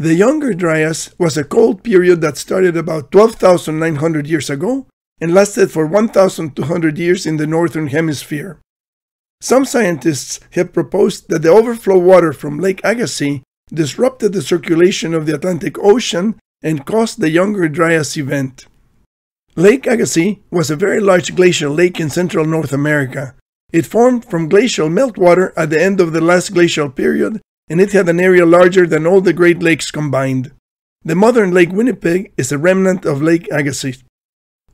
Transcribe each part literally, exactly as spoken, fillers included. The Younger Dryas was a cold period that started about twelve thousand nine hundred years ago and lasted for one thousand two hundred years in the Northern Hemisphere. Some scientists have proposed that the overflow water from Lake Agassiz disrupted the circulation of the Atlantic Ocean and caused the Younger Dryas event. Lake Agassiz was a very large glacial lake in central North America. It formed from glacial meltwater at the end of the last glacial period, and it had an area larger than all the Great Lakes combined. The modern Lake Winnipeg is a remnant of Lake Agassiz.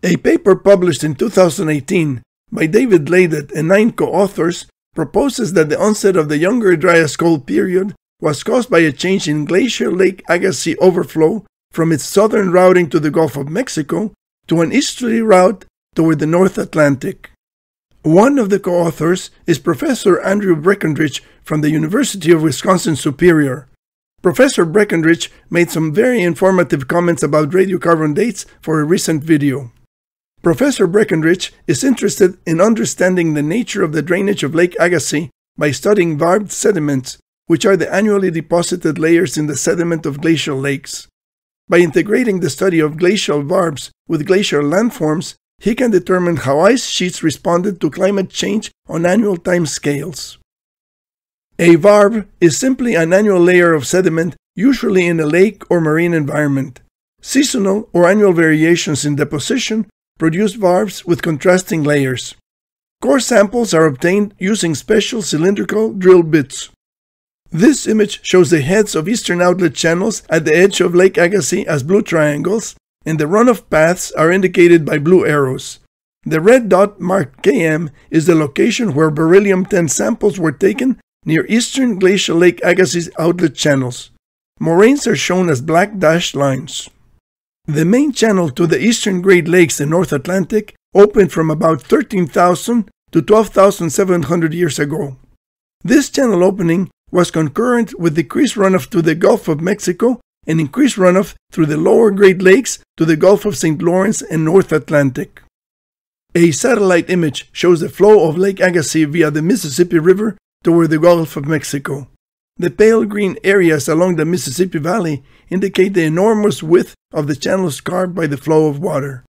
A paper published in two thousand eighteen by David Leydet and nine co-authors proposes that the onset of the Younger Dryas cold period was caused by a change in glacial Lake Agassiz overflow from its southern routing to the Gulf of Mexico to an easterly route toward the North Atlantic. One of the co-authors is Professor Andrew Breckenridge from the University of Wisconsin Superior. Professor Breckenridge made some very informative comments about radiocarbon dates for a recent video. Professor Breckenridge is interested in understanding the nature of the drainage of Lake Agassiz by studying varved sediments, which are the annually deposited layers in the sediment of glacial lakes. By integrating the study of glacial varves with glacial landforms, he can determine how ice sheets responded to climate change on annual time scales. A varve is simply an annual layer of sediment, usually in a lake or marine environment. Seasonal or annual variations in deposition produce varves with contrasting layers. Core samples are obtained using special cylindrical drill bits. This image shows the heads of eastern outlet channels at the edge of Lake Agassiz as blue triangles, and the runoff paths are indicated by blue arrows. The red dot marked K M is the location where beryllium ten samples were taken near eastern glacial Lake Agassiz outlet channels. Moraines are shown as black dashed lines. The main channel to the eastern Great Lakes and North Atlantic opened from about thirteen thousand to twelve thousand seven hundred years ago. This channel opening was concurrent with decreased runoff to the Gulf of Mexico and increased runoff through the lower Great Lakes to the Gulf of Saint Lawrence and North Atlantic. A satellite image shows the flow of Lake Agassiz via the Mississippi River toward the Gulf of Mexico. The pale green areas along the Mississippi Valley indicate the enormous width of the channels carved by the flow of water.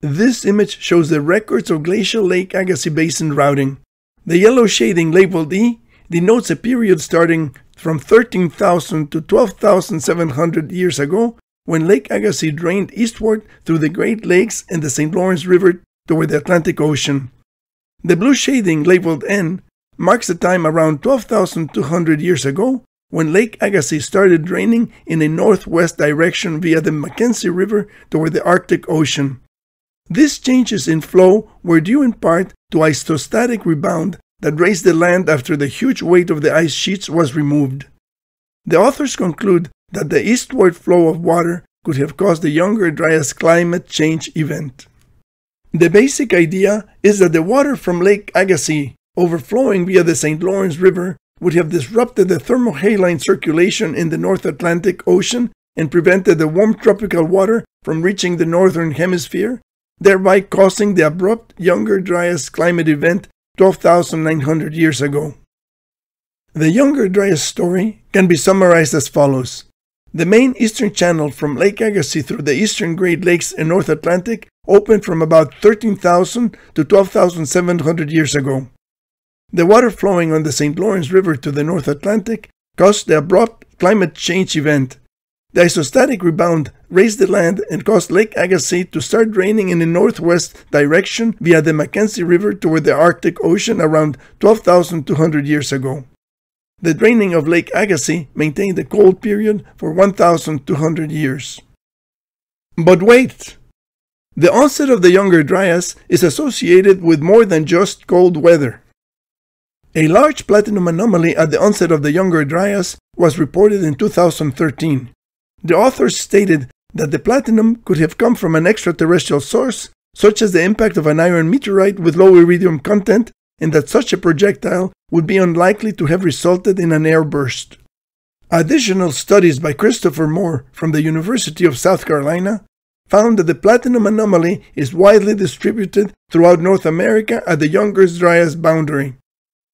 This image shows the records of glacial Lake Agassiz Basin routing. The yellow shading labeled E denotes a period starting from thirteen thousand to twelve thousand seven hundred years ago, when Lake Agassiz drained eastward through the Great Lakes and the Saint Lawrence River toward the Atlantic Ocean. The blue shading labeled N marks the time around twelve thousand two hundred years ago when Lake Agassiz started draining in a northwest direction via the Mackenzie River toward the Arctic Ocean. These changes in flow were due in part to isostatic rebound that raised the land after the huge weight of the ice sheets was removed. The authors conclude that the eastward flow of water could have caused the Younger Dryas climate change event. The basic idea is that the water from Lake Agassiz overflowing via the Saint Lawrence River would have disrupted the thermohaline circulation in the North Atlantic Ocean and prevented the warm tropical water from reaching the Northern Hemisphere, thereby causing the abrupt Younger Dryas climate event twelve thousand nine hundred years ago. The Younger Dryas story can be summarized as follows. The main eastern channel from Lake Agassiz through the eastern Great Lakes and North Atlantic opened from about thirteen thousand to twelve thousand seven hundred years ago. The water flowing on the Saint Lawrence River to the North Atlantic caused the abrupt climate change event. The isostatic rebound raised the land and caused Lake Agassiz to start draining in a northwest direction via the Mackenzie River toward the Arctic Ocean around twelve thousand two hundred years ago. The draining of Lake Agassiz maintained a cold period for one thousand two hundred years. But wait! The onset of the Younger Dryas is associated with more than just cold weather. A large platinum anomaly at the onset of the Younger Dryas was reported in two thousand thirteen. The authors stated that the platinum could have come from an extraterrestrial source, such as the impact of an iron meteorite with low iridium content, and that such a projectile would be unlikely to have resulted in an airburst. Additional studies by Christopher Moore from the University of South Carolina found that the platinum anomaly is widely distributed throughout North America at the Younger Dryas boundary.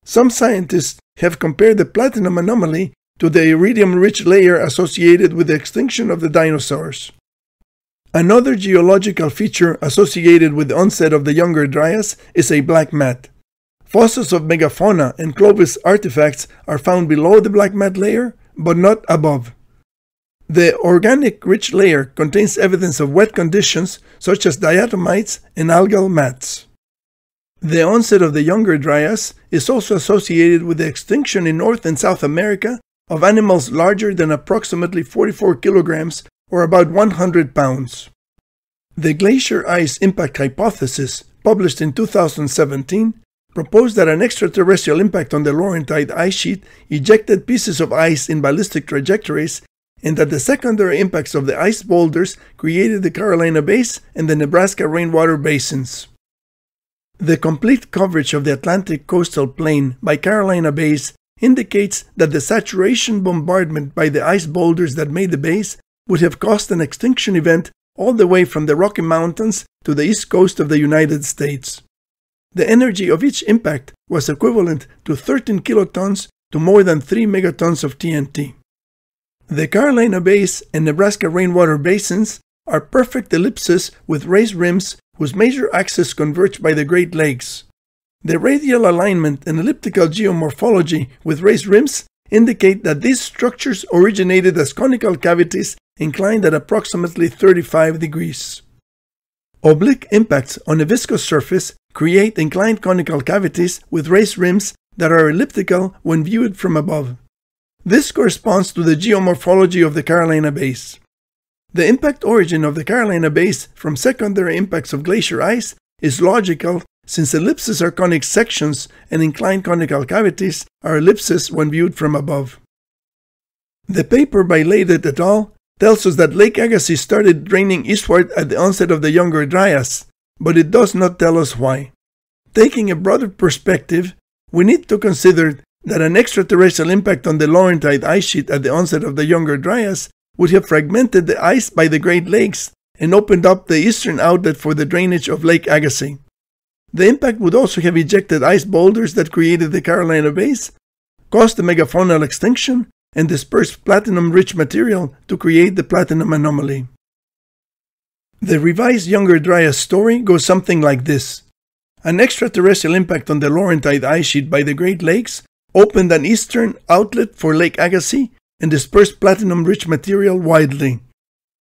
Some scientists have compared the platinum anomaly to the iridium-rich layer associated with the extinction of the dinosaurs. Another geological feature associated with the onset of the Younger Dryas is a black mat. Fossils of megafauna and Clovis artifacts are found below the black mat layer, but not above. The organic-rich layer contains evidence of wet conditions such as diatomites and algal mats. The onset of the Younger Dryas is also associated with the extinction in North and South America of animals larger than approximately forty-four kilograms or about one hundred pounds. The Glacier Ice Impact Hypothesis, published in two thousand seventeen, proposed that an extraterrestrial impact on the Laurentide Ice Sheet ejected pieces of ice in ballistic trajectories, and that the secondary impacts of the ice boulders created the Carolina Bays and the Nebraska Rainwater Basins. The complete coverage of the Atlantic Coastal Plain by Carolina Bays indicates that the saturation bombardment by the ice boulders that made the bays would have caused an extinction event all the way from the Rocky Mountains to the east coast of the United States. The energy of each impact was equivalent to thirteen kilotons to more than three megatons of T N T. The Carolina Bays and Nebraska Rainwater Basins are perfect ellipses with raised rims whose major axes converge by the Great Lakes. The radial alignment and elliptical geomorphology with raised rims indicate that these structures originated as conical cavities inclined at approximately thirty-five degrees. Oblique impacts on a viscous surface create inclined conical cavities with raised rims that are elliptical when viewed from above. This corresponds to the geomorphology of the Carolina Bays. The impact origin of the Carolina Bays from secondary impacts of glacier ice is logical, since ellipses are conic sections and inclined conical cavities are ellipses when viewed from above. The paper by Leydet et al. Tells us that Lake Agassiz started draining eastward at the onset of the Younger Dryas, but it does not tell us why. Taking a broader perspective, we need to consider that an extraterrestrial impact on the Laurentide Ice Sheet at the onset of the Younger Dryas would have fragmented the ice by the Great Lakes and opened up the eastern outlet for the drainage of Lake Agassiz. The impact would also have ejected ice boulders that created the Carolina Bays, caused the megafaunal extinction, and dispersed platinum-rich material to create the platinum anomaly. The revised Younger Dryas story goes something like this. An extraterrestrial impact on the Laurentide Ice Sheet by the Great Lakes opened an eastern outlet for Lake Agassiz and dispersed platinum-rich material widely.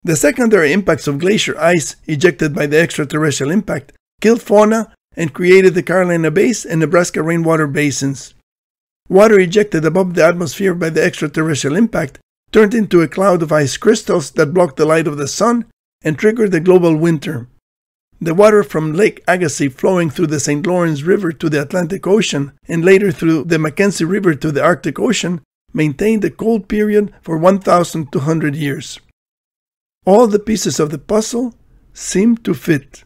The secondary impacts of glacier ice ejected by the extraterrestrial impact killed fauna and created the Carolina Bays and Nebraska Rainwater Basins. Water ejected above the atmosphere by the extraterrestrial impact turned into a cloud of ice crystals that blocked the light of the sun and triggered the global winter. The water from Lake Agassiz flowing through the Saint Lawrence River to the Atlantic Ocean and later through the Mackenzie River to the Arctic Ocean maintained a cold period for one thousand two hundred years. All the pieces of the puzzle seem to fit.